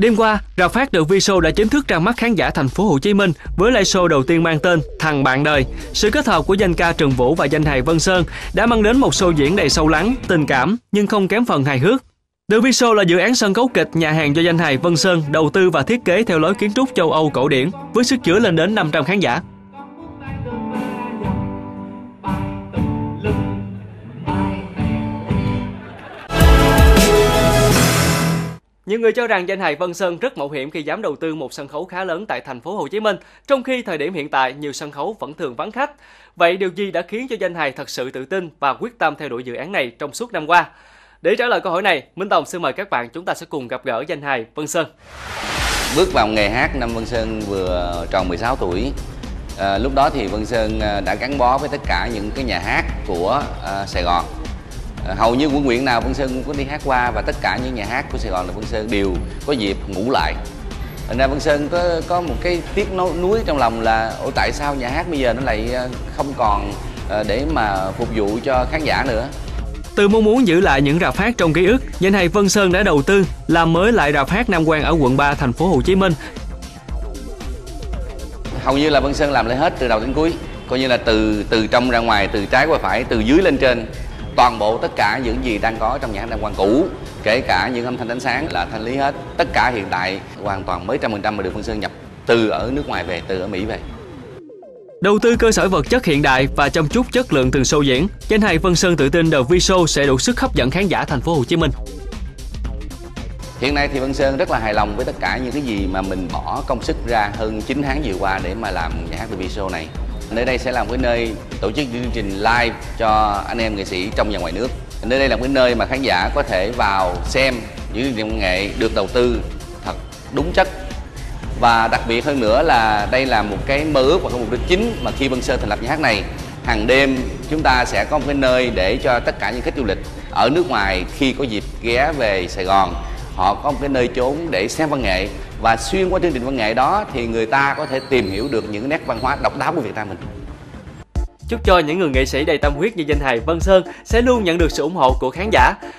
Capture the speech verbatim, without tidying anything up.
Đêm qua, rạp phát The V Show đã chính thức ra mắt khán giả thành phố Hồ Chí Minh với live show đầu tiên mang tên Thằng Bạn Đời. Sự kết hợp của danh ca Trường Vũ và danh hài Vân Sơn đã mang đến một show diễn đầy sâu lắng, tình cảm nhưng không kém phần hài hước. The V Show là dự án sân khấu kịch nhà hàng do danh hài Vân Sơn đầu tư và thiết kế theo lối kiến trúc châu Âu cổ điển với sức chứa lên đến năm trăm khán giả. Nhiều người cho rằng danh hài Vân Sơn rất mạo hiểm khi dám đầu tư một sân khấu khá lớn tại thành phố Hồ Chí Minh, trong khi thời điểm hiện tại nhiều sân khấu vẫn thường vắng khách. Vậy điều gì đã khiến cho danh hài thật sự tự tin và quyết tâm theo đuổi dự án này trong suốt năm qua? Để trả lời câu hỏi này, Minh Tòng xin mời các bạn chúng ta sẽ cùng gặp gỡ danh hài Vân Sơn. Bước vào nghề hát, năm Vân Sơn vừa tròn mười sáu tuổi. À, lúc đó thì Vân Sơn đã gắn bó với tất cả những cái nhà hát của à, Sài Gòn. Hầu như quận huyện nào Vân Sơn cũng có đi hát qua, và tất cả những nhà hát của Sài Gòn là Vân Sơn đều có dịp ngủ lại. Thành ra Vân Sơn có có một cái tiếc nuối trong lòng là ủa tại sao nhà hát bây giờ nó lại không còn để mà phục vụ cho khán giả nữa. Từ mong muốn giữ lại những rạp hát trong ký ức, danh hài Vân Sơn đã đầu tư làm mới lại rạp hát Nam Quang ở quận ba thành phố Hồ Chí Minh. Hầu như là Vân Sơn làm lại hết từ đầu đến cuối, coi như là từ từ trong ra ngoài, từ trái qua phải, từ dưới lên trên. Toàn bộ tất cả những gì đang có trong nhà hát Nam Quang cũ, kể cả những âm thanh ánh sáng là thanh lý hết. Tất cả hiện tại hoàn toàn mới trăm phần trăm mà được Vân Sơn nhập từ ở nước ngoài về, từ ở Mỹ về. Đầu tư cơ sở vật chất hiện đại và chăm chút chất lượng từng show diễn, danh hài Vân Sơn tự tin The V Show sẽ đủ sức hấp dẫn khán giả thành phố Hồ Chí Minh. Hiện nay thì Vân Sơn rất là hài lòng với tất cả những cái gì mà mình bỏ công sức ra hơn chín tháng vừa qua để mà làm nhà hát The V Show này. Nơi đây sẽ là một cái nơi tổ chức chương trình live cho anh em nghệ sĩ trong và ngoài nước. Nơi đây là một cái nơi mà khán giả có thể vào xem những chương trình công nghệ được đầu tư thật đúng chất. Và đặc biệt hơn nữa là đây là một cái mơ ước và mục đích chính mà khi Vân Sơn thành lập nhà hát này. Hàng đêm chúng ta sẽ có một cái nơi để cho tất cả những khách du lịch ở nước ngoài khi có dịp ghé về Sài Gòn, họ có một cái nơi chốn để xem văn nghệ. Và xuyên qua chương trình văn nghệ đó thì người ta có thể tìm hiểu được những nét văn hóa độc đáo của Việt Nam mình. Chúc cho những người nghệ sĩ đầy tâm huyết như danh hài Vân Sơn sẽ luôn nhận được sự ủng hộ của khán giả.